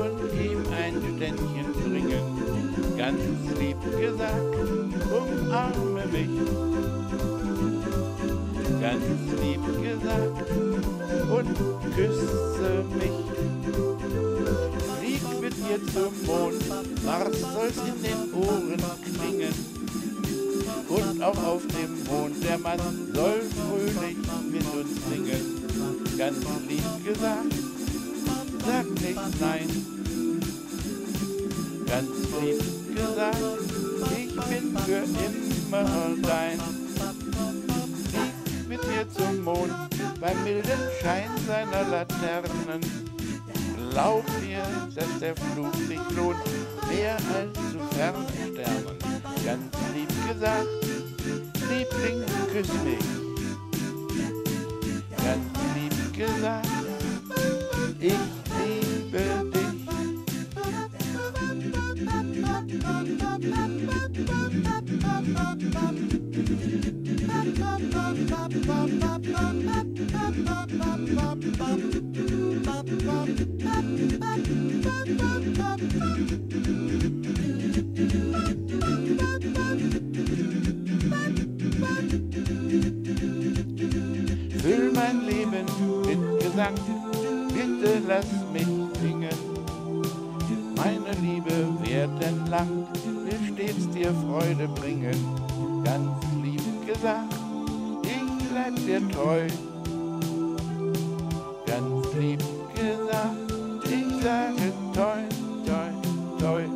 und ihm ein Ständchen bringen. Ganz lieb gesagt, umarme mich. Ganz lieb gesagt und küsse mich. Flieg mit ihr zum Mond, was soll's in den Ohren klingen? Und auch auf dem Mond, der Mann soll fröhlich mit uns singen. Ganz lieb gesagt, sag nicht nein. Ganz lieb gesagt, ich bin für immer dein. Flieg mit mir zum Mond, beim milden Schein seiner Laternen. Glaub mir, dass der Flug sich lohnt, mehr als zu fernen Sternen. Ganz lieb gesagt, Liebling, küss mich. Ganz lieb gesagt, ich liebe dich. Füll mein Leben mit Gesang. Bitte lass mich singen, meine Liebe werden lang, will stets dir Freude bringen. Ganz lieb gesagt, ich bleib dir treu. Ganz lieb gesagt, ich sage toi, toi, toi.